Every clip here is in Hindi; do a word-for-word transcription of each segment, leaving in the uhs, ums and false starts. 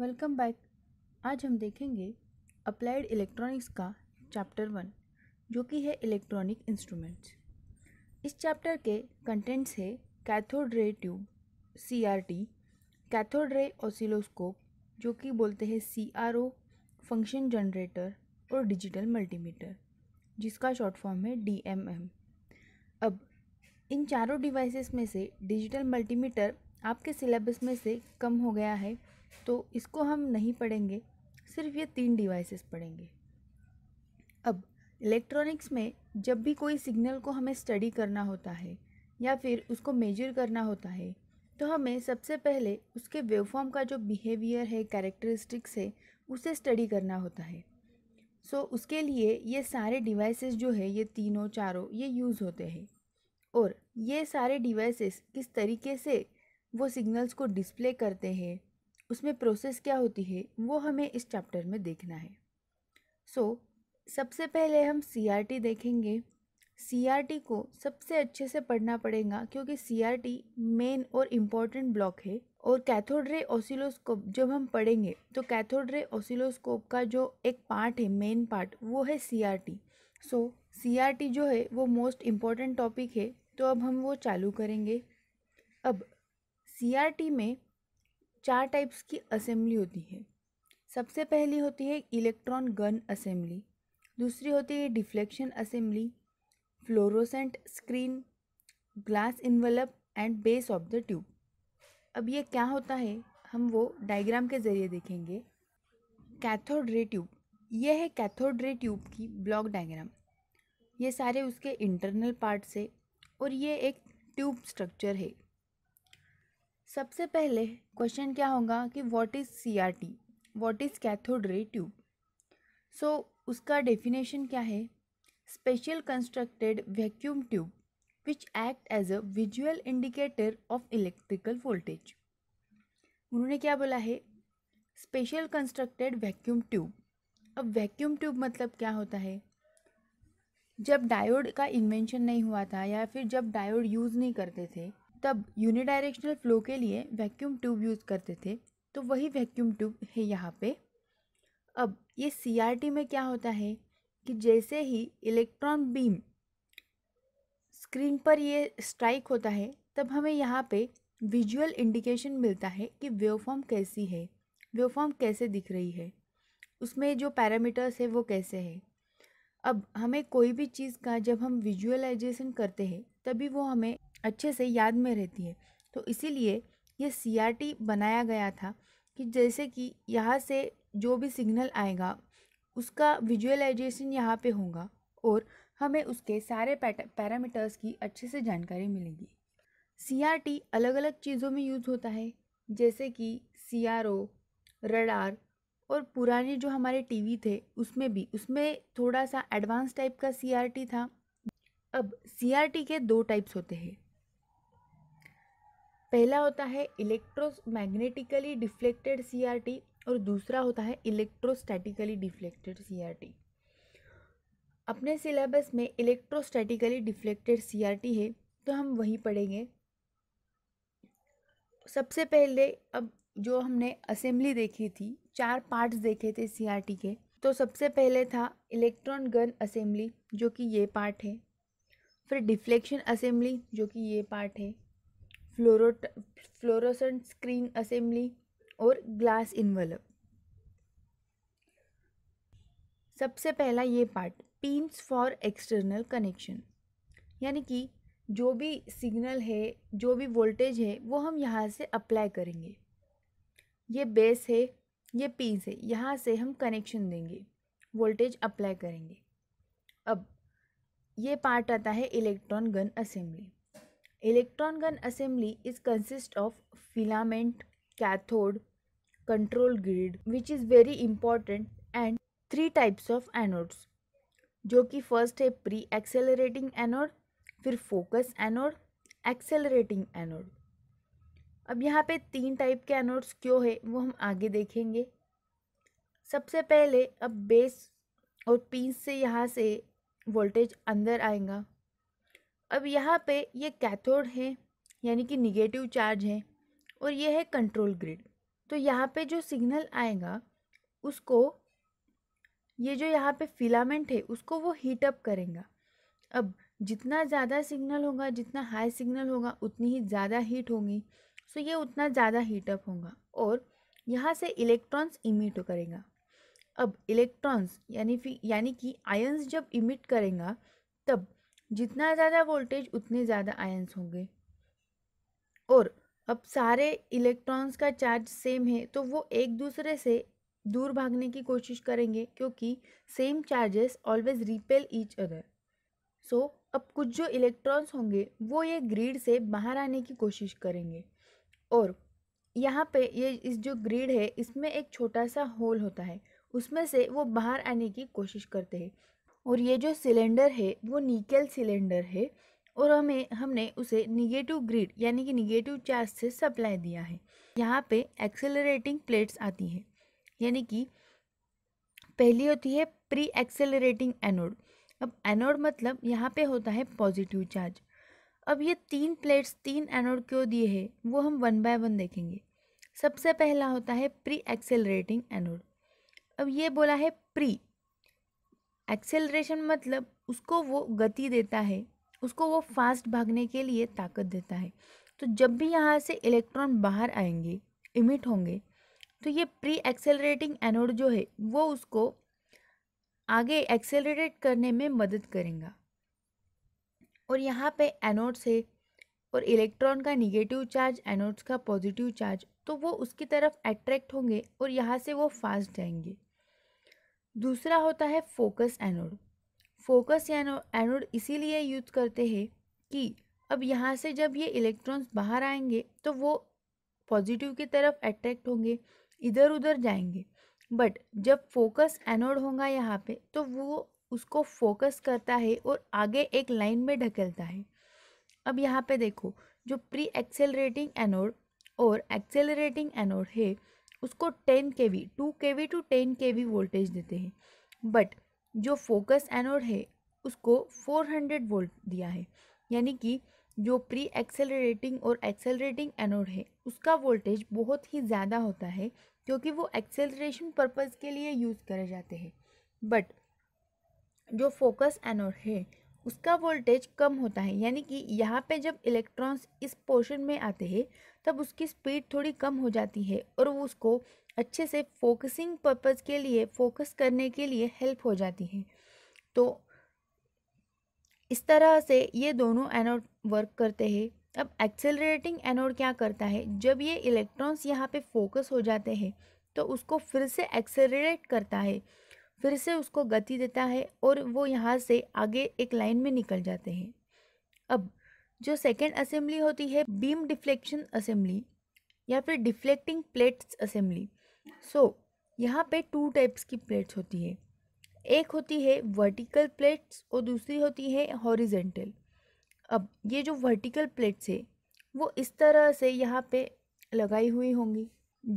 Welcome back. आज हम देखेंगे अप्लाइड इलेक्ट्रॉनिक्स का चैप्टर वन, जो कि है इलेक्ट्रॉनिक इंस्ट्रूमेंट्स। इस चैप्टर के कंटेंट्स है cathode ray tube C R T, cathode ray oscilloscope जो कि बोलते हैं C R O, function generator और डिजिटल मल्टीमीटर जिसका शॉर्ट फॉर्म है डी एम एम। अब इन चारों डिवाइसेस में से डिजिटल मल्टीमीटर आपके सिलेबस में से कम हो गया है, तो इसको हम नहीं पढ़ेंगे, सिर्फ ये तीन डिवाइसेस पढ़ेंगे। अब इलेक्ट्रॉनिक्स में जब भी कोई सिग्नल को हमें स्टडी करना होता है या फिर उसको मेजर करना होता है, तो हमें सबसे पहले उसके वेवफॉर्म का जो बिहेवियर है, कैरेक्टरिस्टिक्स है, उसे स्टडी करना होता है। सो उसके लिए ये सारे डिवाइसेस जो है, ये तीनों चारों ये यूज़ होते हैं। और ये सारे डिवाइसेस किस तरीके से वो सिग्नल्स को डिस्प्ले करते हैं, उसमें प्रोसेस क्या होती है, वो हमें इस चैप्टर में देखना है। सो so, सबसे पहले हम सी आर टी देखेंगे। सी आर टी को सबसे अच्छे से पढ़ना पड़ेगा क्योंकि सी आर टी मेन और इम्पॉर्टेंट ब्लॉक है। और कैथोड रे ऑसिलोस्कोप जब हम पढ़ेंगे तो कैथोड रे ऑसिलोस्कोप का जो एक पार्ट है, मेन पार्ट, वो है C R T. So C R T जो है वो मोस्ट इम्पॉर्टेंट टॉपिक है, तो अब हम वो चालू करेंगे। अब सी आर टी में चार टाइप्स की असेंबली होती है। सबसे पहली होती है इलेक्ट्रॉन गन असेंबली, दूसरी होती है deflection assembly, fluorescent screen, glass envelope and base of the tube. अब ये क्या होता है, हम वो डायग्राम के ज़रिए देखेंगे। कैथोड रे ट्यूब, ये है कैथोड रे ट्यूब की ब्लॉक डायग्राम। ये सारे उसके इंटरनल पार्ट्स है और ये एक ट्यूब स्ट्रक्चर है। सबसे पहले क्वेश्चन क्या होगा कि what is C R T, what is cathode ray tube. So उसका डेफिनेशन क्या है, special constructed vacuum tube which act as a visual indicator of electrical voltage. उन्होंने क्या बोला है, स्पेशल कंस्ट्रक्टेड वैक्यूम ट्यूब। अब वैक्यूम ट्यूब मतलब क्या होता है, जब डायोड का इन्वेंशन नहीं हुआ था या फिर जब डायोड यूज़ नहीं करते थे, तब यूनिडायरेक्शनल फ्लो के लिए वैक्यूम ट्यूब यूज़ करते थे, तो वही वैक्यूम ट्यूब है यहाँ पे। अब ये सी आर टी में क्या होता है कि जैसे ही इलेक्ट्रॉन बीम स्क्रीन पर ये स्ट्राइक होता है, तब हमें यहाँ पे विजुअल इंडिकेशन मिलता है कि वेवफॉर्म कैसी है, वेवफॉर्म कैसे दिख रही है, उसमें जो पैरामीटर्स है वो कैसे है। अब हमें कोई भी चीज़ का जब हम विजुअलाइजेशन करते हैं तभी वो हमें अच्छे से याद में रहती है, तो इसीलिए ये सी आर टी बनाया गया था कि जैसे कि यहाँ से जो भी सिग्नल आएगा उसका विजुअलाइजेशन यहाँ पे होगा और हमें उसके सारे पैरामीटर्स की अच्छे से जानकारी मिलेगी। सी आर टी अलग अलग चीज़ों में यूज़ होता है, जैसे कि सी आर ओ, रडार और पुराने जो हमारे टीवी थे उसमें भी, उसमें थोड़ा सा एडवांस टाइप का सी आर टी था। अब सी आर टी के दो टाइप्स होते हैं। पहला होता है electromagnetically deflected C R T और दूसरा होता है electrostatically deflected C R T. अपने सिलेबस में electrostatically deflected C R T है, तो हम वही पढ़ेंगे। सबसे पहले अब जो हमने असेंबली देखी थी, चार पार्ट्स देखे थे सी आर टी के, तो सबसे पहले था इलेक्ट्रॉन गन असेंबली जो कि ये पार्ट है, फिर डिफ्लेक्शन असेंबली जो कि ये पार्ट है, फ्लोरो फ्लोरोसेंट स्क्रीन असेंबली और ग्लास इन्वेलप। सबसे पहला ये part, pins for external connection, यानी कि जो भी सिग्नल है, जो भी वोल्टेज है, वो हम यहाँ से अप्लाई करेंगे। ये बेस है, ये पिन्स है, यहाँ से हम कनेक्शन देंगे, वोल्टेज अप्लाई करेंगे। अब ये पार्ट आता है electron gun assembly. Electron gun assembly is consist of filament, cathode, control grid which is very important and three types of anodes, जो कि फर्स्ट है प्री एक्सेलरेटिंग एनोड, फिर फोकस एनोड, एक्सेलरेटिंग एनोड। अब यहाँ पे तीन टाइप के एनोड्स क्यों है वो हम आगे देखेंगे। सबसे पहले अब बेस और पिन्स से यहाँ से वोल्टेज अंदर आएगा। अब यहाँ पे ये कैथोड है, यानी कि निगेटिव चार्ज है, और ये है कंट्रोल ग्रिड, तो यहाँ पे जो सिग्नल आएगा उसको ये जो यहाँ पे फिलामेंट है उसको वो हीट अप करेगा। अब जितना ज़्यादा सिग्नल होगा, जितना हाई सिग्नल होगा, उतनी ही ज़्यादा हीट होगी, सो ये उतना ज़्यादा हीट अप होगा और यहाँ से इलेक्ट्रॉन्स इमिट करेगा। अब इलेक्ट्रॉन्स यानी फिर यानी कि आयंस जब इमिट करेगा तब जितना ज़्यादा वोल्टेज उतने ज़्यादा आयंस होंगे। और अब सारे इलेक्ट्रॉन्स का चार्ज सेम है तो वो एक दूसरे से दूर भागने की कोशिश करेंगे क्योंकि same charges always repel each other. So अब कुछ जो इलेक्ट्रॉन्स होंगे वो ये ग्रिड से बाहर आने की कोशिश करेंगे। और यहाँ पे ये इस जो ग्रिड है इसमें एक छोटा सा होल होता है, उसमें से वो बाहर आने की कोशिश करते हैं। और ये जो सिलेंडर है वो निकेल सिलेंडर है और हमें हमने उसे निगेटिव ग्रिड यानी कि निगेटिव चार्ज से सप्लाई दिया है। यहाँ पे एक्सेलरेटिंग प्लेट्स आती हैं, यानी कि पहली होती है प्री एक्सेलरेटिंग एनोड। अब एनोड मतलब यहाँ पे होता है पॉजिटिव चार्ज। अब ये तीन प्लेट्स तीन एनोड क्यों दिए हैं वो हम वन बाय वन देखेंगे। सबसे पहला होता है प्री एक्सेलरेटिंग एनोड। अब ये बोला है प्री एक्सेलरेशन मतलब उसको वो गति देता है, उसको वो फास्ट भागने के लिए ताकत देता है। तो जब भी यहाँ से इलेक्ट्रॉन बाहर आएंगे, इमिट होंगे, तो ये प्री एक्सेलरेटिंग एनोड जो है वो उसको आगे एक्सेलरेट करने में मदद करेगा। और यहाँ पे एनोड से और इलेक्ट्रॉन का निगेटिव चार्ज, एनोड्स का पॉजिटिव चार्ज, तो वो उसकी तरफ अट्रैक्ट होंगे और यहाँ से वो फास्ट जाएंगे। दूसरा होता है फोकस एनोड। फोकस एनोड इसीलिए यूज़ करते हैं कि अब यहाँ से जब ये इलेक्ट्रॉन्स बाहर आएंगे तो वो पॉजिटिव की तरफ अट्रैक्ट होंगे, इधर उधर जाएंगे। बट जब फोकस एनोड होगा यहाँ पे तो वो उसको फोकस करता है और आगे एक लाइन में ढकेलता है। अब यहाँ पे देखो, जो प्री एक्सेलरेटिंग एनोड और एक्सेलरेटिंग एनोड है उसको ten KV, two KV to ten KV voltage देते हैं, बट जो फोकस एनोड है उसको फोर हंड्रेड वोल्ट दिया है। यानी कि जो प्री एक्सेलरेटिंग और एक्सेलरेटिंग एनोड है उसका वोल्टेज बहुत ही ज़्यादा होता है क्योंकि वो एक्सेलरेशन पर्पस के लिए यूज़ करे जाते हैं। बट जो फोकस एनोड है उसका वोल्टेज कम होता है, यानी कि यहाँ पे जब इलेक्ट्रॉन्स इस पोर्शन में आते हैं तब उसकी स्पीड थोड़ी कम हो जाती है और वो उसको अच्छे से फोकसिंग पर्पस के लिए, फोकस करने के लिए हेल्प हो जाती है। तो इस तरह से ये दोनों एनोड वर्क करते हैं। अब एक्सेलरेटिंग एनोड क्या करता है, जब ये इलेक्ट्रॉन्स यहाँ पे फोकस हो जाते हैं तो उसको फिर से एक्सेलरेट करता है, फिर से उसको गति देता है और वो यहाँ से आगे एक लाइन में निकल जाते हैं। अब जो सेकेंड असेंबली होती है बीम डिफ्लेक्शन असेंबली या फिर डिफ्लेक्टिंग प्लेट्स असेंबली। सो यहाँ पे टू टाइप्स की प्लेट्स होती है, एक होती है वर्टिकल प्लेट्स और दूसरी होती है हॉरिजेंटल। अब ये जो वर्टिकल प्लेट्स है वो इस तरह से यहाँ पे लगाई हुई होंगी।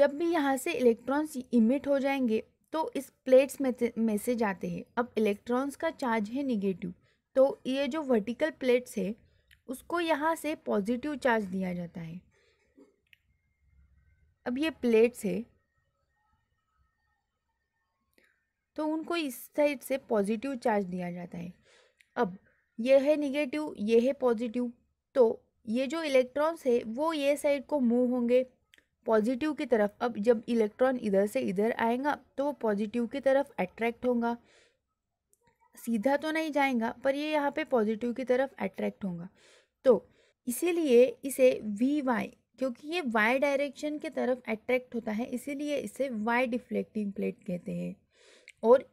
जब भी यहाँ से इलेक्ट्रॉन्स इमिट हो जाएंगे तो इस प्लेट्स में में से जाते हैं। अब इलेक्ट्रॉन्स का चार्ज है निगेटिव, तो ये जो वर्टिकल प्लेट्स है उसको यहाँ से पॉजिटिव चार्ज दिया जाता है। अब ये प्लेट्स है तो उनको इस साइड से पॉजिटिव चार्ज दिया जाता है। अब ये है निगेटिव, ये है पॉजिटिव, तो ये जो इलेक्ट्रॉन्स है वो ये साइड को मूव होंगे पॉजिटिव की तरफ। अब जब इलेक्ट्रॉन इधर से इधर आएगा तो वो पॉजिटिव की तरफ अट्रैक्ट होगा, सीधा तो नहीं जाएगा पर ये यहाँ पे पॉजिटिव की तरफ अट्रैक्ट होगा। तो इसीलिए इसे वी वाई, क्योंकि ये वाई डायरेक्शन की तरफ अट्रैक्ट होता है, इसीलिए इसे वाई डिफ्लेक्टिंग प्लेट कहते हैं और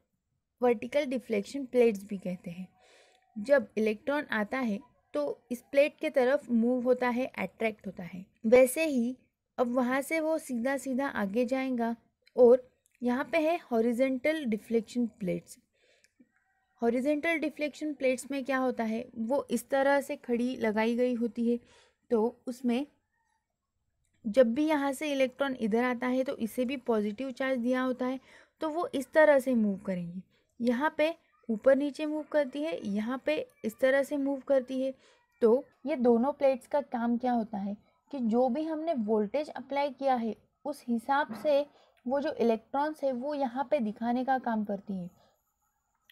वर्टिकल डिफ्लेक्शन प्लेट्स भी कहते हैं। जब इलेक्ट्रॉन आता है तो इस प्लेट के तरफ मूव होता है, अट्रैक्ट होता है। वैसे ही अब वहाँ से वो सीधा सीधा आगे जाएगा। और यहाँ पे है horizontal deflection plates. Horizontal deflection plates में क्या होता है, वो इस तरह से खड़ी लगाई गई होती है, तो उसमें जब भी यहाँ से इलेक्ट्रॉन इधर आता है तो इसे भी पॉजिटिव चार्ज दिया होता है, तो वो इस तरह से मूव करेंगी। यहाँ पे ऊपर नीचे मूव करती है, यहाँ पे इस तरह से मूव करती है। तो ये दोनों प्लेट्स का काम क्या होता है कि जो भी हमने वोल्टेज अप्लाई किया है उस हिसाब से वो जो इलेक्ट्रॉन्स है वो यहाँ पे दिखाने का काम करती है।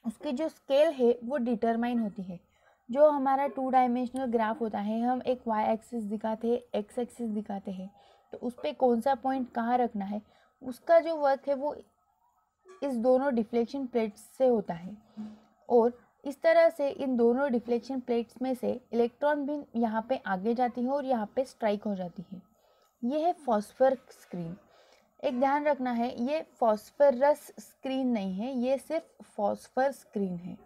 उसकी जो स्केल है वो डिटरमाइन होती है। जो हमारा टू डायमेंशनल ग्राफ होता है, हम एक वाई एक्सिस दिखाते हैं, एक्स एक्सिस दिखाते हैं, तो उस पर कौन सा पॉइंट कहाँ रखना है उसका जो वर्क है वो इस दोनों डिफ्लेक्शन प्लेट्स से होता है। और इस तरह से इन दोनों डिफ्लेक्शन प्लेट्स में से इलेक्ट्रॉन भी यहाँ पे आगे जाती है और यहाँ पे स्ट्राइक हो जाती है। यह है फॉस्फर स्क्रीन। एक ध्यान रखना है, ये फॉस्फरस स्क्रीन नहीं है, ये सिर्फ फॉस्फर स्क्रीन है।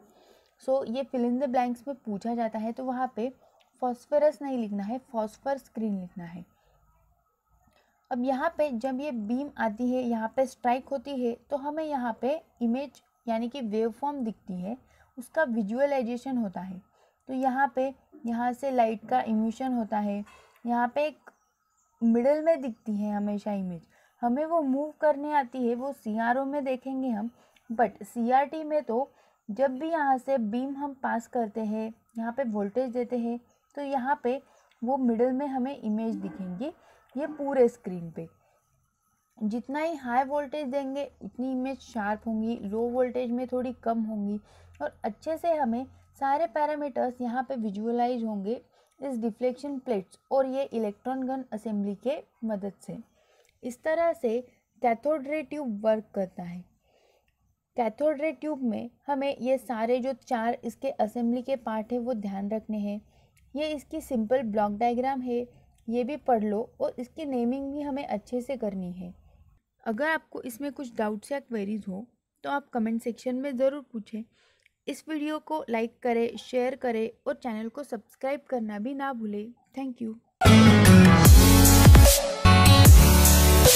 सो so, ये फिल इन द ब्लैंक्स में पूछा जाता है तो वहाँ पे फॉस्फरस नहीं लिखना है, फॉस्फर स्क्रीन लिखना है। अब यहाँ पे जब ये बीम आती है, यहाँ पे स्ट्राइक होती है, तो हमें यहाँ पे इमेज यानी कि वेव फॉर्म दिखती है, उसका विजुअलाइजेशन होता है। तो यहाँ पे यहाँ से लाइट का इमिशन होता है, यहाँ पे एक मिडल में दिखती है हमेशा इमेज, हमें वो मूव करने आती है, वो सीआरओ में देखेंगे हम। बट सीआरटी में तो जब भी यहाँ से बीम हम पास करते हैं, यहाँ पे वोल्टेज देते हैं, तो यहाँ पे वो मिडल में हमें इमेज दिखेंगी। ये पूरे स्क्रीन पे जितना ही हाई वोल्टेज देंगे उतनी इमेज शार्प होंगी, लो वोल्टेज में थोड़ी कम होंगी, और अच्छे से हमें सारे पैरामीटर्स यहाँ पे विजुअलाइज होंगे इस डिफ्लेक्शन प्लेट्स और ये इलेक्ट्रॉन गन असेंबली के मदद से। इस तरह से कैथोड रे ट्यूब वर्क करता है। कैथोड रे ट्यूब में हमें ये सारे जो चार इसके असेंबली के पार्ट है वो ध्यान रखने हैं। ये इसकी सिंपल ब्लॉक डायग्राम है, ये भी पढ़ लो, और इसकी नेमिंग भी हमें अच्छे से करनी है। अगर आपको इसमें कुछ डाउट्स या क्वेरीज हो तो आप कमेंट सेक्शन में ज़रूर पूछें। इस वीडियो को लाइक करें, शेयर करें और चैनल को सब्सक्राइब करना भी ना भूलें। Thank you.